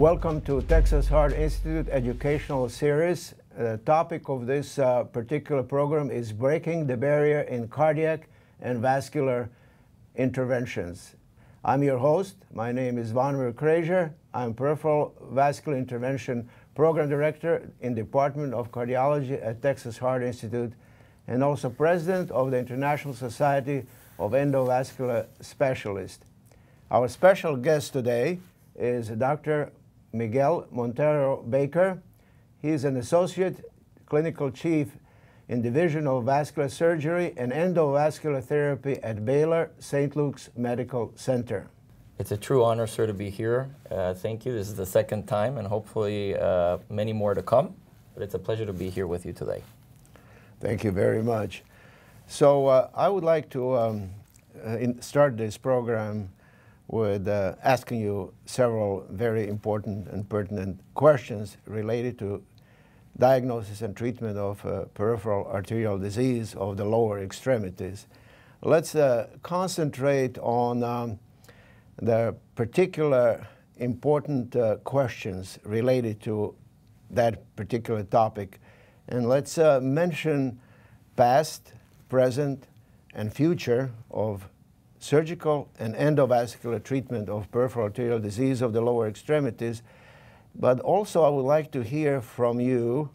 Welcome to Texas Heart Institute Educational Series. The topic of this particular program is Breaking the Barrier in Cardiac and Vascular Interventions. I'm your host. My name is Zvonimir Krajcer. I'm Peripheral Vascular Intervention Program Director in the Department of Cardiology at Texas Heart Institute and also President of the International Society of Endovascular Specialists. Our special guest today is Dr. Miguel Montero Baker. He is an Associate Clinical Chief in Division of Vascular Surgery and Endovascular Therapy at Baylor St. Luke's Medical Center. It's a true honor, sir, to be here. Thank you. This is the second time, and hopefully many more to come. But it's a pleasure to be here with you today. Thank you very much. So I would like to start this program with asking you several very important and pertinent questions related to diagnosis and treatment of peripheral arterial disease of the lower extremities. Let's concentrate on the particular important questions related to that particular topic. And let's mention past, present, and future of surgical and endovascular treatment of peripheral arterial disease of the lower extremities. But also I would like to hear from you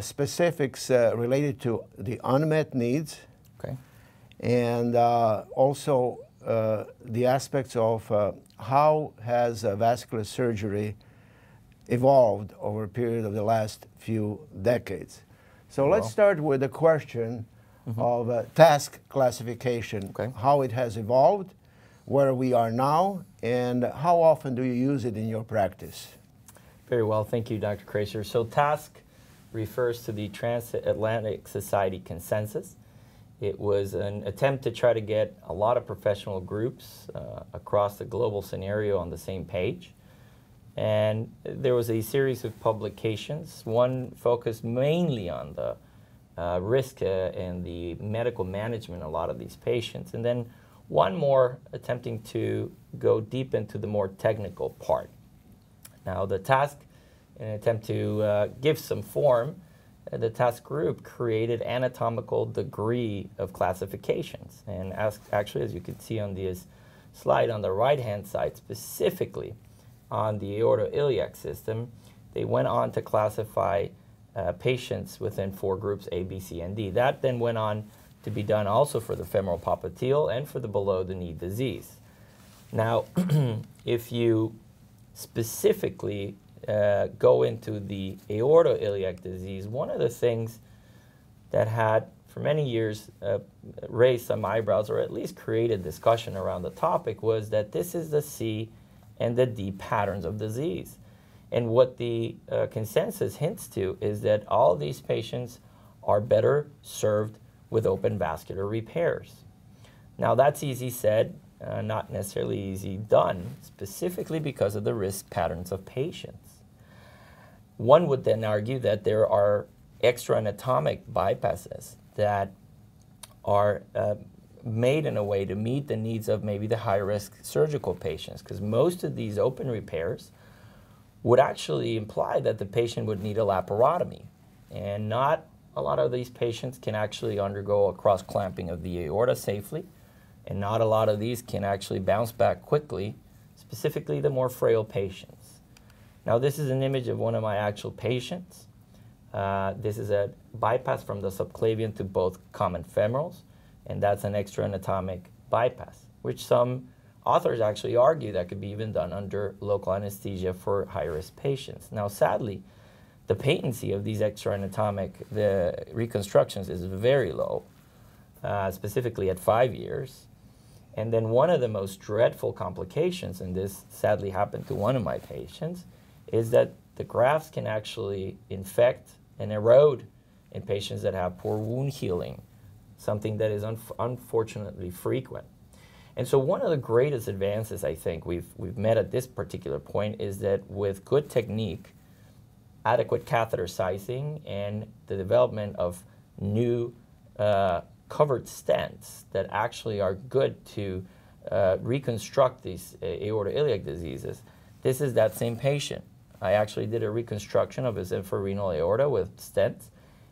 specifics related to the unmet needs, okay, and also the aspects of how has vascular surgery evolved over a period of the last few decades. So let's start with the question of TASC classification, how it has evolved, where we are now, and how often do you use it in your practice? Very well, thank you, Dr. Krajcer. So TASC refers to the Transatlantic Society consensus. It was an attempt to try to get a lot of professional groups across the global scenario on the same page. And there was a series of publications. One focused mainly on the risk and the medical management, a lot of these patients. And then one more attempting to go deep into the more technical part. Now the TASC, in an attempt to give some form, the TASC group created anatomical degree of classifications. And actually, as you can see on this slide on the right-hand side, specifically on the aortoiliac system, they went on to classify patients within four groups, A, B, C, and D. That then went on to be done also for the femoral popliteal and for the below-the-knee disease. Now, if you specifically go into the aortoiliac disease, one of the things that had for many years raised some eyebrows or at least created discussion around the topic was that this is the C and the D patterns of disease. And what the consensus hints to is that all these patients are better served with open vascular repairs. Now that's easy said, not necessarily easy done, specifically because of the risk patterns of patients. One would then argue that there are extra-anatomic bypasses that are made in a way to meet the needs of maybe the high-risk surgical patients, because most of these open repairs would actually imply that the patient would need a laparotomy. And not a lot of these patients can actually undergo a cross-clamping of the aorta safely, and not a lot of these can actually bounce back quickly, specifically the more frail patients. Now this is an image of one of my actual patients. This is a bypass from the subclavian to both common femorals, and that's an extra-anatomic bypass, which some authors actually argue that could be even done under local anesthesia for high-risk patients. Now, sadly, the patency of these extra-anatomic reconstructions is very low, specifically at 5 years. And then one of the most dreadful complications, and this sadly happened to one of my patients, is that the grafts can actually infect and erode in patients that have poor wound healing, something that is unfortunately frequent. And so one of the greatest advances I think we've met at this particular point is that with good technique, adequate catheter sizing, and the development of new covered stents that actually are good to reconstruct these aortoiliac diseases, This is that same patient. I actually did a reconstruction of his infrarenal aorta with stents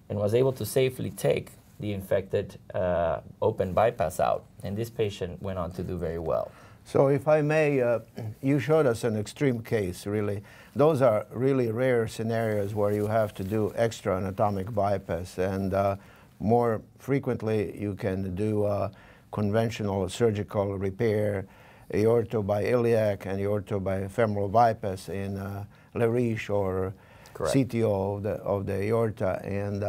and was able to safely take the infected open bypass out. And this patient went on to do very well. So if I may, you showed us an extreme case, really. Those are really rare scenarios where you have to do extra anatomic bypass, and more frequently you can do conventional surgical repair, aortobiliac and aortobifemoral bypass in Leriche or correct. CTO of the aorta. And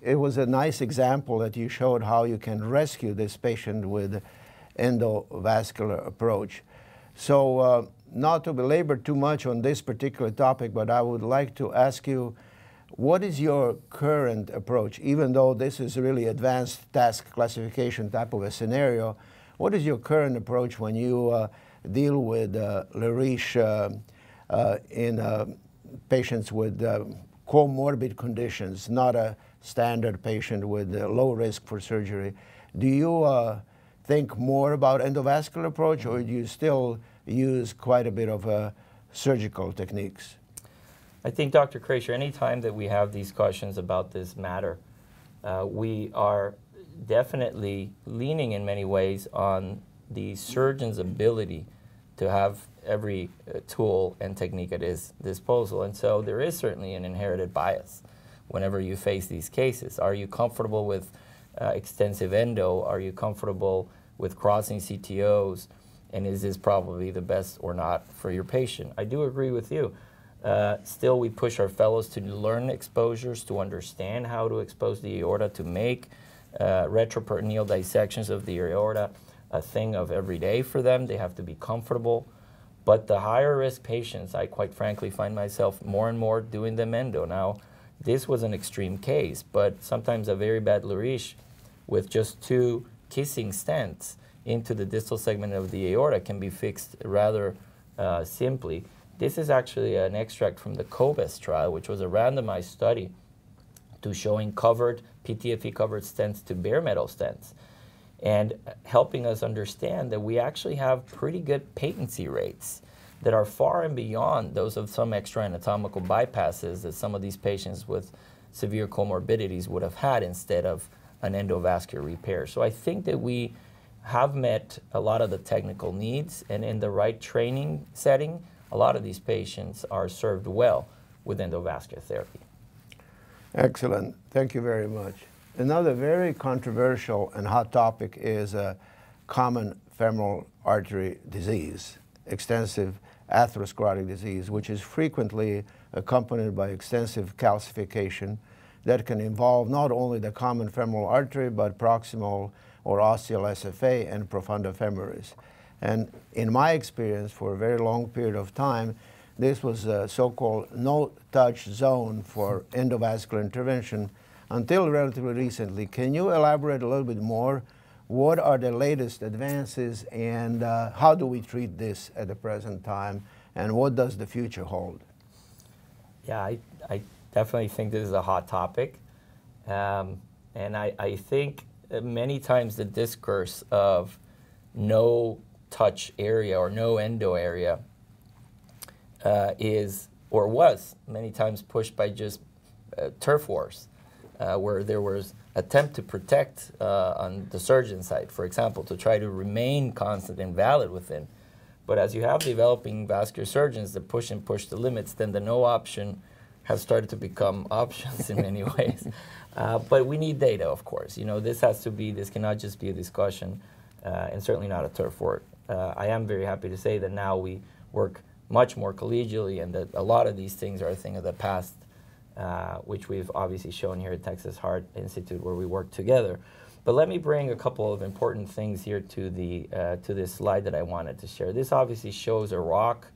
it was a nice example that you showed how you can rescue this patient with endovascular approach. So not to belabor too much on this particular topic, but I would like to ask you, what is your current approach? Even though this is really advanced task classification type of a scenario, what is your current approach when you deal with Leriche in patients with comorbid conditions, not a standard patient with low risk for surgery? Do you think more about endovascular approach, or do you still use quite a bit of surgical techniques? I think, Dr. Krajcer, any time that we have these questions about this matter, we are definitely leaning in many ways on the surgeon's ability to have every tool and technique at his disposal. And so there is certainly an inherited bias whenever you face these cases. Are you comfortable with extensive endo? Are you comfortable with crossing CTOs? And is this probably the best or not for your patient? I do agree with you. Still, we push our fellows to learn exposures, to understand how to expose the aorta, to make retroperitoneal dissections of the aorta a thing of every day for them. They have to be comfortable. But the higher risk patients, I quite frankly find myself more and more doing them endo. Now, this was an extreme case, but sometimes a very bad Leriche with just 2 kissing stents into the distal segment of the aorta can be fixed rather simply. This is actually an extract from the COBEST trial, which was a randomized study to showing covered, PTFE-covered stents to bare metal stents, and helping us understand that we actually have pretty good patency rates that are far and beyond those of some extra anatomical bypasses that some of these patients with severe comorbidities would have had instead of an endovascular repair. So I think that we have met a lot of the technical needs, and in the right training setting, a lot of these patients are served well with endovascular therapy. Excellent. Thank you very much. Another very controversial and hot topic is a common femoral artery disease, extensive atherosclerotic disease, which is frequently accompanied by extensive calcification that can involve not only the common femoral artery, but proximal or ostial SFA and profunda femoris. And in my experience, for a very long period of time, this was a so-called no-touch zone for endovascular intervention until relatively recently. Can you elaborate a little bit more? What are the latest advances, and how do we treat this at the present time, and what does the future hold? Yeah, I definitely think this is a hot topic. And I think many times the discourse of no touch area or no endo area is, or was many times, pushed by just turf wars, where there was attempt to protect on the surgeon side, for example, to try to remain constant and valid within. But as you have developing vascular surgeons that push and push the limits, then the no option has started to become options in many ways. But we need data, of course. You know, this has to be, this cannot just be a discussion, and certainly not a turf war. I am very happy to say that now we work much more collegially, and that a lot of these things are a thing of the past, which we've obviously shown here at Texas Heart Institute, where we work together. But let me bring a couple of important things here to the to this slide that I wanted to share. This obviously shows a rock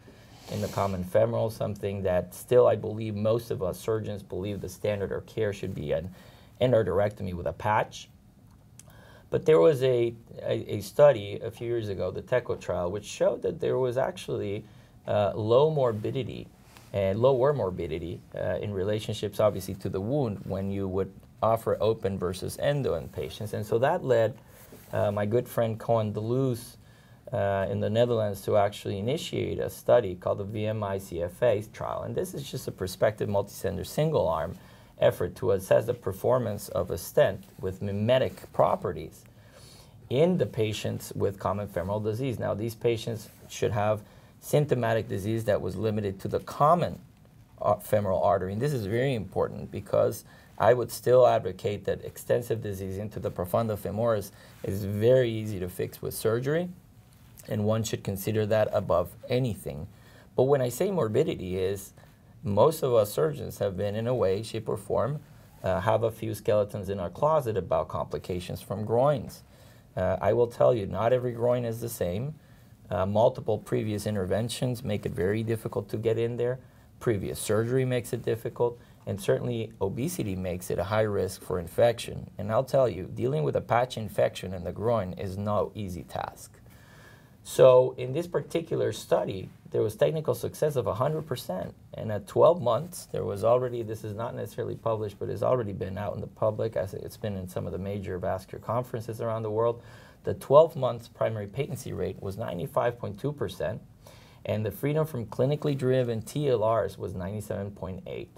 in the common femoral, something that still I believe most of us surgeons believe the standard of care should be an endarterectomy with a patch. But there was a study a few years ago, the TECO trial, which showed that there was actually low morbidity and lower morbidity in relationships, obviously, to the wound when you would offer open versus endo in patients. And so that led my good friend Koen Deloose in the Netherlands to actually initiate a study called the VMICFA trial. And this is just a prospective multicenter single-arm effort to assess the performance of a stent with mimetic properties in the patients with common femoral disease. Now, these patients should have symptomatic disease that was limited to the common femoral artery. And this is very important because I would still advocate that extensive disease into the profunda femoris is very easy to fix with surgery, and one should consider that above anything. But when I say morbidity is, most of us surgeons have been in a way, shape or form, have a few skeletons in our closet about complications from groins. I will tell you, not every groin is the same. Multiple previous interventions make it very difficult to get in there. Previous surgery makes it difficult. And certainly obesity makes it a high risk for infection. And I'll tell you, dealing with a patch infection in the groin is no easy task. So in this particular study, there was technical success of 100%. And at 12 months, there was already, this is not necessarily published, but it's already been out in the public, as it's been in some of the major vascular conferences around the world. The 12-month primary patency rate was 95.2%, and the freedom from clinically driven TLRs was 97.8%.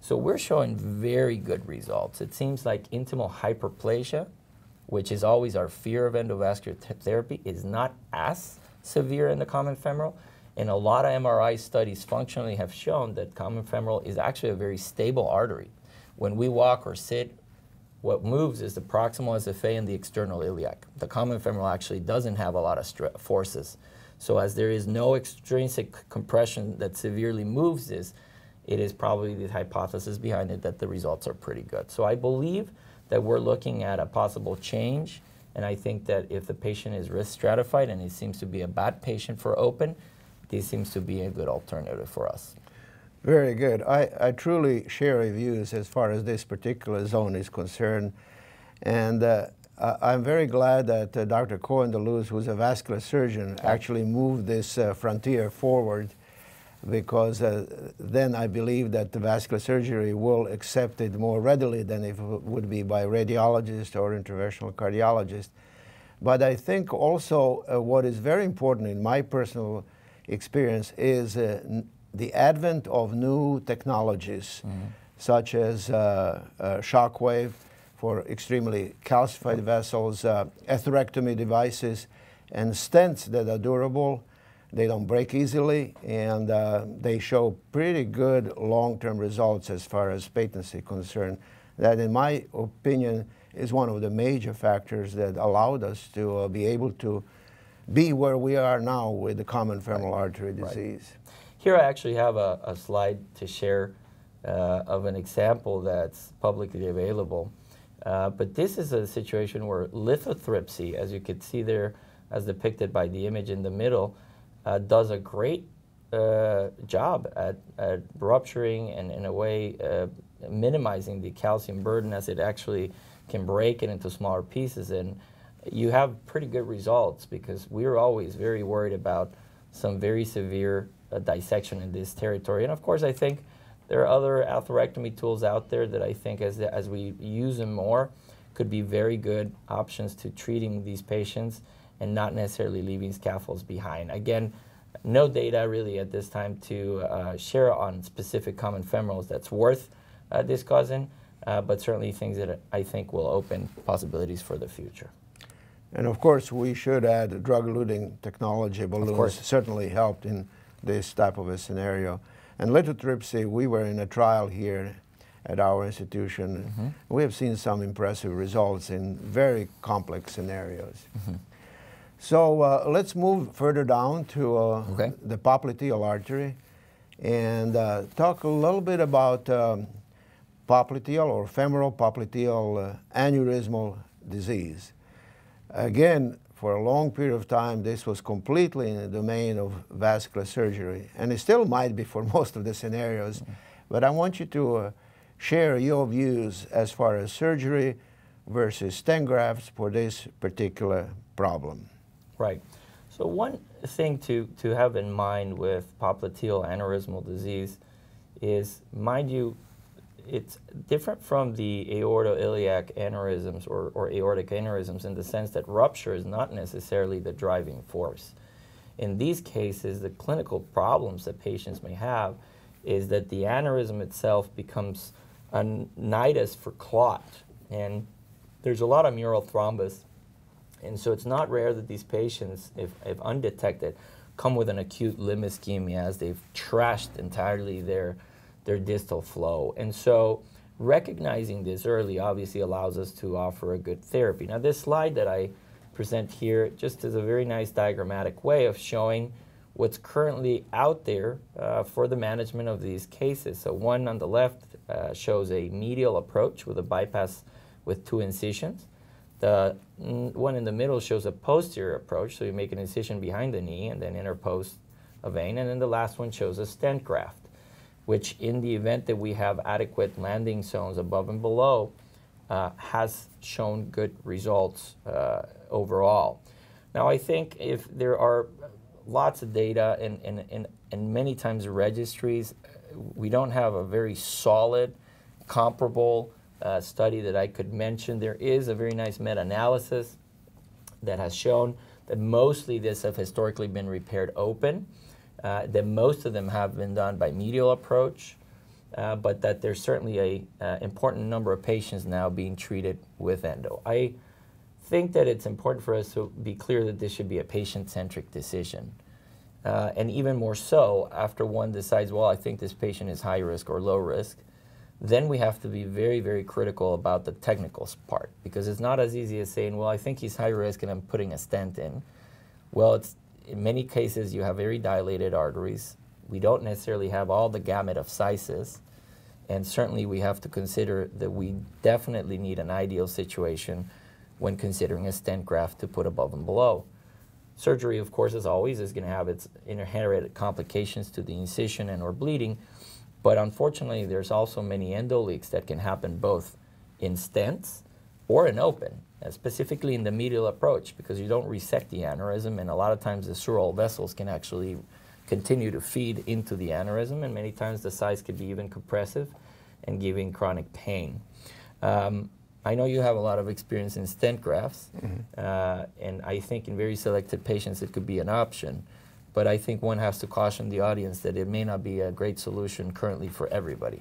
So we're showing very good results. It seems like intimal hyperplasia, which is always our fear of endovascular therapy, is not as severe in the common femoral. And a lot of MRI studies functionally have shown that common femoral is actually a very stable artery. When we walk or sit, what moves is the proximal SFA and the external iliac. The common femoral actually doesn't have a lot of forces. So as there is no extrinsic compression that severely moves this, it is probably the hypothesis behind it that the results are pretty good. So I believe that we're looking at a possible change, and I think that if the patient is risk stratified and it seems to be a bad patient for open, this seems to be a good alternative for us. Very good. I truly share your views as far as this particular zone is concerned, and I'm very glad that Dr. Koen Deloose, who's a vascular surgeon, actually moved this frontier forward, because then I believe that the vascular surgery will accept it more readily than if it would be by radiologist or interventional cardiologist. But I think also what is very important in my personal experience is the advent of new technologies, such as shockwave for extremely calcified vessels, atherectomy devices, and stents that are durable. They don't break easily, and they show pretty good long-term results as far as patency concerned. That, in my opinion, is one of the major factors that allowed us to be able to be where we are now with the common femoral artery disease. Right. Here I actually have a slide to share of an example that's publicly available. But this is a situation where lithotripsy, as you could see there, as depicted by the image in the middle, does a great job at rupturing and, in a way, minimizing the calcium burden, as it actually can break it into smaller pieces. And you have pretty good results, because we're always very worried about some very severe dissection in this territory. And of course, I think there are other atherectomy tools out there that I think, as we use them more, could be very good options to treating these patients, and not necessarily leaving scaffolds behind. Again, no data really at this time to share on specific common femorals that's worth discussing, but certainly things that I think will open possibilities for the future. And of course, we should add drug-eluting technology. Balloons certainly helped in this type of a scenario. And lithotripsy, we were in a trial here at our institution. We have seen some impressive results in very complex scenarios. So let's move further down to the popliteal artery and talk a little bit about popliteal or femoral popliteal aneurysmal disease. Again, for a long period of time, this was completely in the domain of vascular surgery, and it still might be for most of the scenarios, but I want you to share your views as far as surgery versus stent grafts for this particular problem. Right. So one thing to have in mind with popliteal aneurysmal disease is, mind you, it's different from the aortoiliac aneurysms or aortic aneurysms in the sense that rupture is not necessarily the driving force. In these cases, the clinical problems that patients may have is that the aneurysm itself becomes a nidus for clot, and there's a lot of mural thrombus, and so it's not rare that these patients, if undetected, come with an acute limb ischemia as they've trashed entirely their distal flow. And so recognizing this early obviously allows us to offer a good therapy. Now this slide that I present here just is a very nice diagrammatic way of showing what's currently out there for the management of these cases. So one on the left shows a medial approach with a bypass with 2 incisions. The one in the middle shows a posterior approach, so you make an incision behind the knee and then interpost a vein, and then the last one shows a stent graft, which in the event that we have adequate landing zones above and below has shown good results overall. Now I think if there are lots of data and many times registries, we don't have a very solid, comparable study that I could mention. There is a very nice meta-analysis that has shown that mostly this have historically been repaired open, that most of them have been done by medial approach, but that there's certainly a important number of patients now being treated with endo. I think that it's important for us to be clear that this should be a patient-centric decision. And even more so after one decides, well, I think this patient is high risk or low risk, then we have to be very, very critical about the technical part, because it's not as easy as saying, well, I think he's high risk and I'm putting a stent in. Well, it's, in many cases, you have very dilated arteries. We don't necessarily have all the gamut of sizes, and certainly we have to consider that we definitely need an ideal situation when considering a stent graft to put above and below. Surgery, of course, as always, is going to have its inherent complications to the incision and or bleeding, but unfortunately, there's also many endo leaks that can happen both in stents or in open, specifically in the medial approach, because you don't resect the aneurysm, and a lot of times the sural vessels can actually continue to feed into the aneurysm, and many times the size could be even compressive and giving chronic pain. I know you have a lot of experience in stent grafts, and I think in very selected patients it could be an option. But I think one has to caution the audience that it may not be a great solution currently for everybody.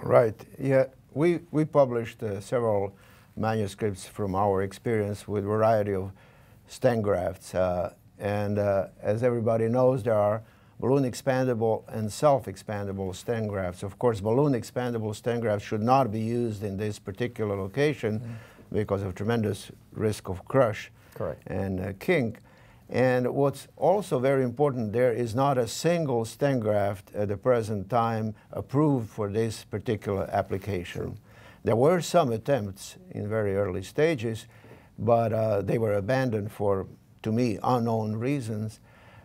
Right. Yeah, we published several manuscripts from our experience with a variety of stent grafts. As everybody knows, there are balloon expandable and self-expandable stent grafts. Of course, balloon expandable stent grafts should not be used in this particular location because of tremendous risk of crush and kink. And what's also very important, there is not a single stent graft at the present time approved for this particular application. True. There were some attempts in very early stages, but they were abandoned for, to me, unknown reasons.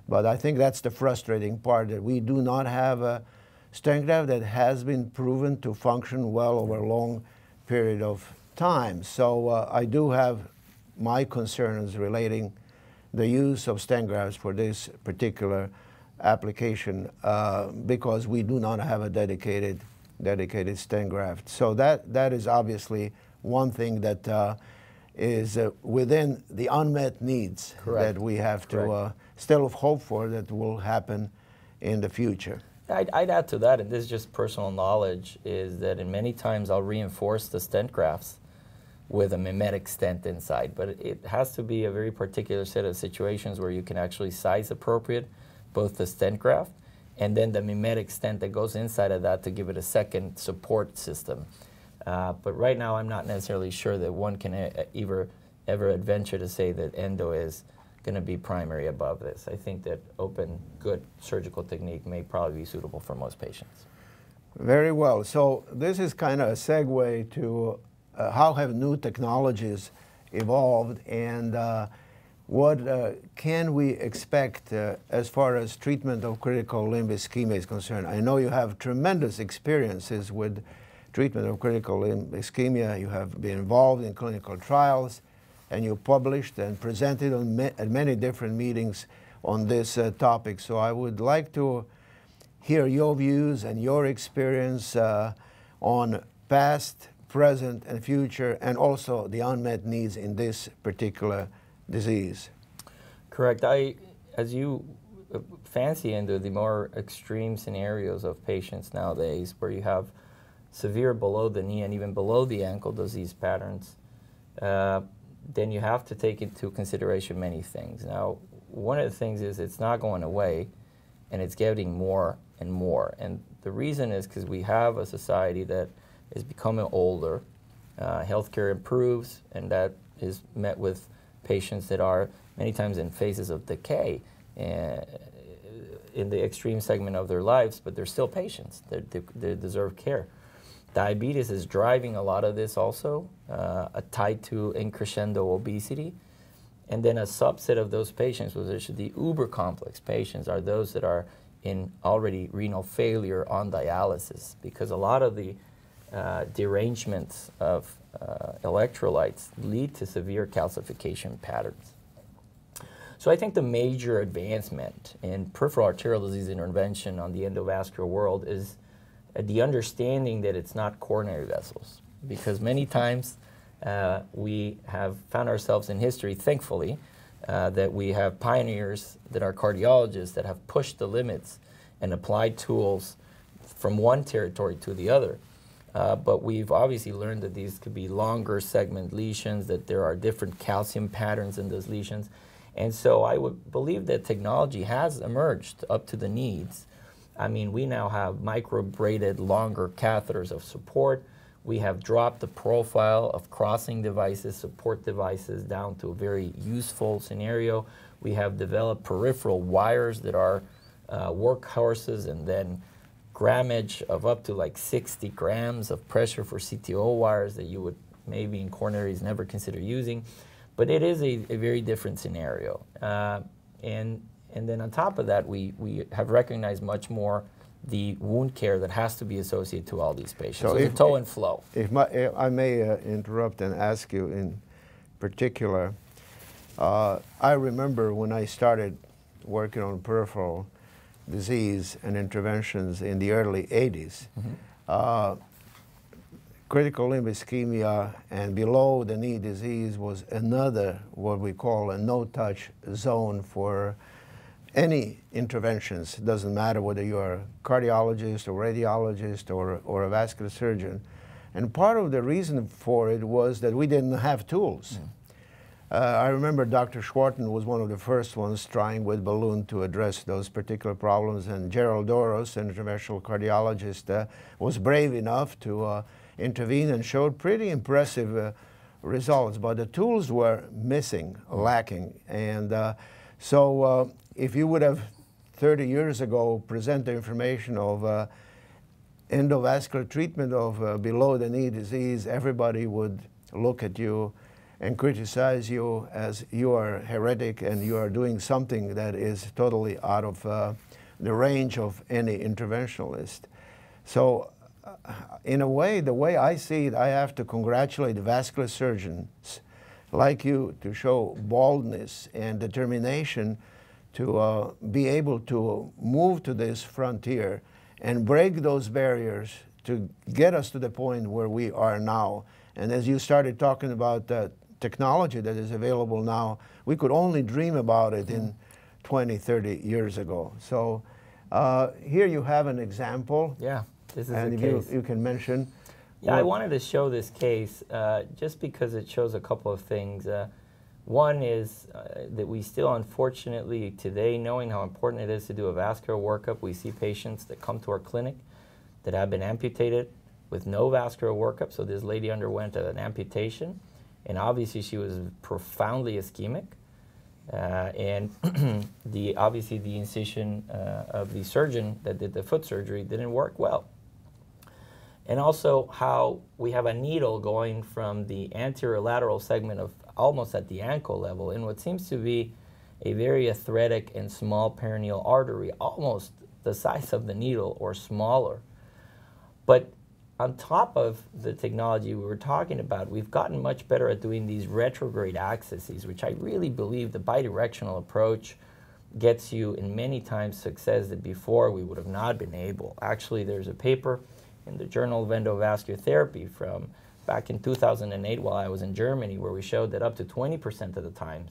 But I think that's the frustrating part, that we do not have a stent graft that has been proven to function well over a long period of time. So I do have my concerns relating the use of stent grafts for this particular application because we do not have a dedicated stent graft. So that is obviously one thing that is within the unmet needs that we have to still hope for that will happen in the future. I'd add to that, and this is just personal knowledge, is that in many times I'll reinforce the stent grafts with a mimetic stent inside, but it has to be a very particular set of situations where you can actually size appropriate both the stent graft and then the mimetic stent that goes inside of that to give it a second support system. But right now I'm not necessarily sure that one can ever adventure to say that endo is going to be primary above this. I think that open, good surgical technique may probably be suitable for most patients. Very well. So this is kind of a segue to how have new technologies evolved, and what can we expect as far as treatment of critical limb ischemia is concerned? I know you have tremendous experiences with treatment of critical limb ischemia. You have been involved in clinical trials, and you published and presented on at many different meetings on this topic. So I would like to hear your views and your experience on past, present, and future, and also the unmet needs in this particular disease. Correct. As you fancy into the more extreme scenarios of patients nowadays, where you have severe below the knee and even below the ankle disease patterns, then you have to take into consideration many things. Now, one of the things is it's not going away, and it's getting more and more. And the reason is because we have a society that is becoming older. Healthcare improves, and that is met with patients that are many times in phases of decay in the extreme segment of their lives, but they're still patients. They deserve care. Diabetes is driving a lot of this also, tied to increscendo obesity. And then a subset of those patients, which are the uber complex patients, are those that are in already renal failure on dialysis, because a lot of the derangements of electrolytes lead to severe calcification patterns. So I think the major advancement in peripheral arterial disease intervention on the endovascular world is the understanding that it's not coronary vessels, because many times we have found ourselves in history, thankfully, that we have pioneers that are cardiologists that have pushed the limits and applied tools from one territory to the other. But we've obviously learned that these could be longer segment lesions, that there are different calcium patterns in those lesions. And so I would believe that technology has emerged up to the needs. I mean, we now have micro-braided longer catheters of support. We have dropped the profile of crossing devices, support devices, down to a very useful scenario. We have developed peripheral wires that are workhorses, and then grammage of up to like 60 grams of pressure for CTO wires that you would maybe in coronaries never consider using. But it is a very different scenario. And then on top of that, we have recognized much more the wound care that has to be associated to all these patients. So the toe and flow. If I may interrupt and ask you in particular, I remember when I started working on peripheral disease and interventions in the early 80s, critical limb ischemia and below the knee disease was another, what we call a no-touch zone for any interventions. It doesn't matter whether you're a cardiologist or radiologist or a vascular surgeon. And part of the reason for it was that we didn't have tools. Mm. I remember Dr. Schwarten was one of the first ones trying with balloon to address those particular problems, and Gerald Doros, an interventional cardiologist, was brave enough to intervene and showed pretty impressive results, but the tools were missing, lacking. And so if you would have 30 years ago presented information of endovascular treatment of below the knee disease, everybody would look at you and criticize you as you are heretic and you are doing something that is totally out of the range of any interventionalist. So in a way, the way I see it, I have to congratulate vascular surgeons like you to show boldness and determination to be able to move to this frontier and break those barriers to get us to the point where we are now. And as you started talking about technology that is available now, we could only dream about it in 20, 30 years ago. So here you have an example. Yeah, this is a case. You can mention. Yeah, I wanted to show this case just because it shows a couple of things. One is that we still, unfortunately, today, knowing how important it is to do a vascular workup, we see patients that come to our clinic that have been amputated with no vascular workup. So this lady underwent an amputation, and obviously she was profoundly ischemic. And obviously the incision of the surgeon that did the foot surgery didn't work well. And also how we have a needle going from the anterior lateral segment of almost at the ankle level in what seems to be a very athletic and small perineal artery, almost the size of the needle or smaller. But on top of the technology we were talking about, we've gotten much better at doing these retrograde accesses, which I really believe the bidirectional approach gets you in many times success that before we would have not been able. Actually, there's a paper in the Journal of Endovascular Therapy from back in 2008 while I was in Germany, where we showed that up to 20% of the times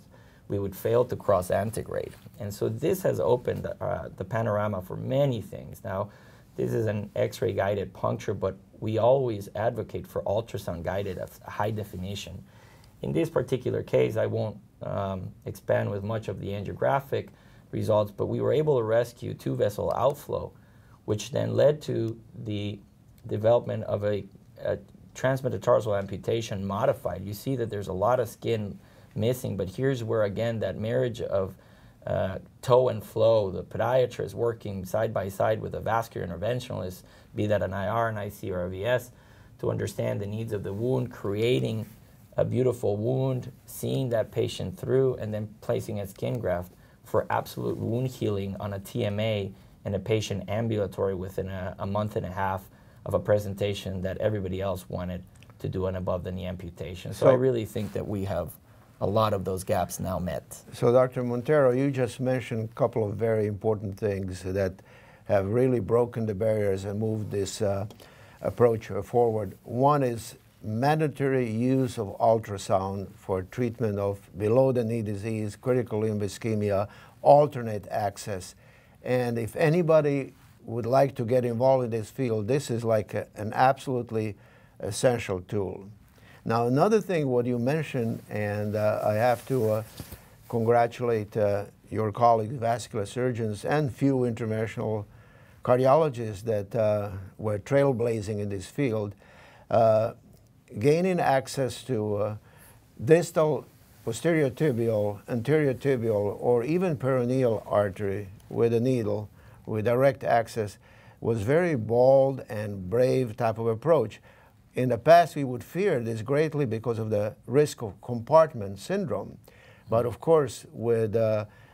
we would fail to cross-antegrade. And so this has opened the panorama for many things. Now, this is an X-ray guided puncture, but we always advocate for ultrasound guided at high definition. In this particular case, I won't expand with much of the angiographic results, but we were able to rescue two vessel outflow, which then led to the development of a transmetatarsal amputation modified. You see that there's a lot of skin missing, but here's where again that marriage of toe and flow, the podiatrist working side by side with a vascular interventionalist, be that an IR, an IC, or a VS, to understand the needs of the wound, creating a beautiful wound, seeing that patient through, and then placing a skin graft for absolute wound healing on a TMA and a patient ambulatory within a month and a half of a presentation that everybody else wanted to do an above-the-knee amputation. So I really think that we have a lot of those gaps now met. So Dr. Montero, you just mentioned a couple of very important things that have really broken the barriers and moved this approach forward. One is mandatory use of ultrasound for treatment of below-the-knee disease, critical limb ischemia, alternate access. And if anybody would like to get involved in this field, this is like an absolutely essential tool. Now, another thing what you mentioned, and I have to congratulate your colleagues, vascular surgeons, and few international cardiologists that were trailblazing in this field, gaining access to distal, posterior tibial, anterior tibial, or even peroneal artery with a needle, with direct access, was very bold and brave type of approach. In the past, we would fear this greatly because of the risk of compartment syndrome. But of course, with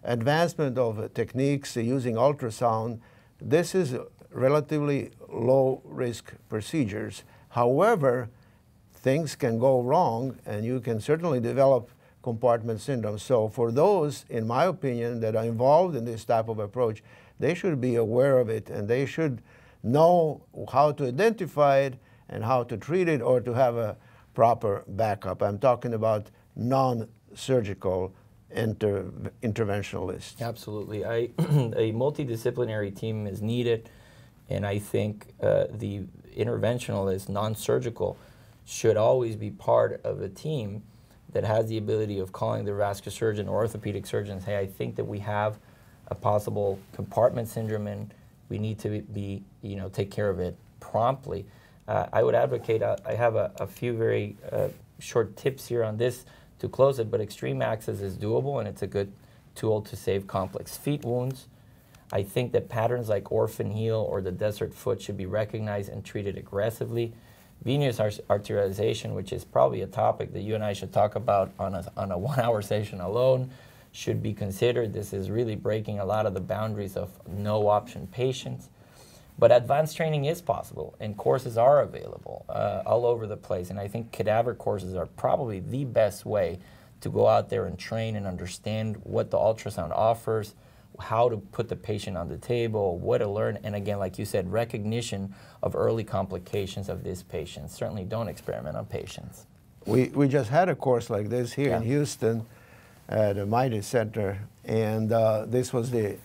advancement of techniques using ultrasound, this is relatively low-risk procedures. However, things can go wrong, and you can certainly develop compartment syndrome. So for those, in my opinion, that are involved in this type of approach, they should be aware of it, and they should know how to identify it and how to treat it, or to have a proper backup. I'm talking about non-surgical interventionalists. Absolutely. A multidisciplinary team is needed, and I think the interventionalist, non-surgical, should always be part of a team that has the ability of calling the vascular surgeon or orthopedic surgeon, hey, I think that we have a possible compartment syndrome, and we need to be, you know, take care of it promptly. I would advocate, I have a few very short tips here on this to close it, but extreme access is doable, and it's a good tool to save complex feet wounds. I think that patterns like orphan heel or the desert foot should be recognized and treated aggressively. Venous arterialization, which is probably a topic that you and I should talk about on a one-hour session alone, should be considered. This is really breaking a lot of the boundaries of no-option patients. But advanced training is possible, and courses are available all over the place. And I think cadaver courses are probably the best way to go out there and train and understand what the ultrasound offers, how to put the patient on the table, what to learn, and again, like you said, recognition of early complications of this patient. Certainly don't experiment on patients. We just had a course like this here in Houston at the Midas Center, and this was the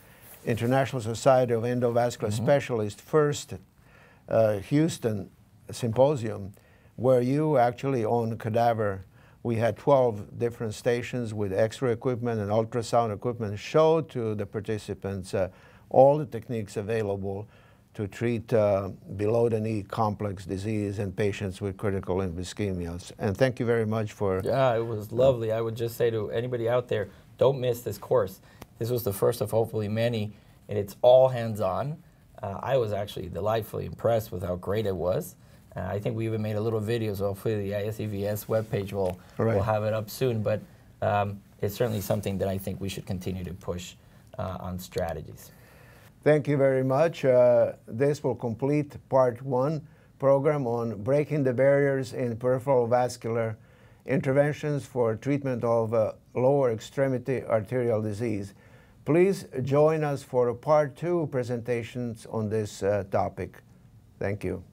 International Society of Endovascular Specialists first Houston symposium, where you actually own cadaver. We had 12 different stations with X-ray equipment and ultrasound equipment, showed to the participants all the techniques available to treat below-the-knee complex disease and patients with critical limb ischemias. And thank you very much for... Yeah, it was lovely. I would just say to anybody out there, don't miss this course. This was the first of hopefully many, and it's all hands-on. I was actually delightfully impressed with how great it was. I think we even made a little video, so hopefully the ISCVS webpage will have it up soon. But it's certainly something that I think we should continue to push on strategies. Thank you very much. This will complete part one program on breaking the barriers in peripheral vascular interventions for treatment of lower extremity arterial disease. Please join us for a part two presentations on this topic. Thank you.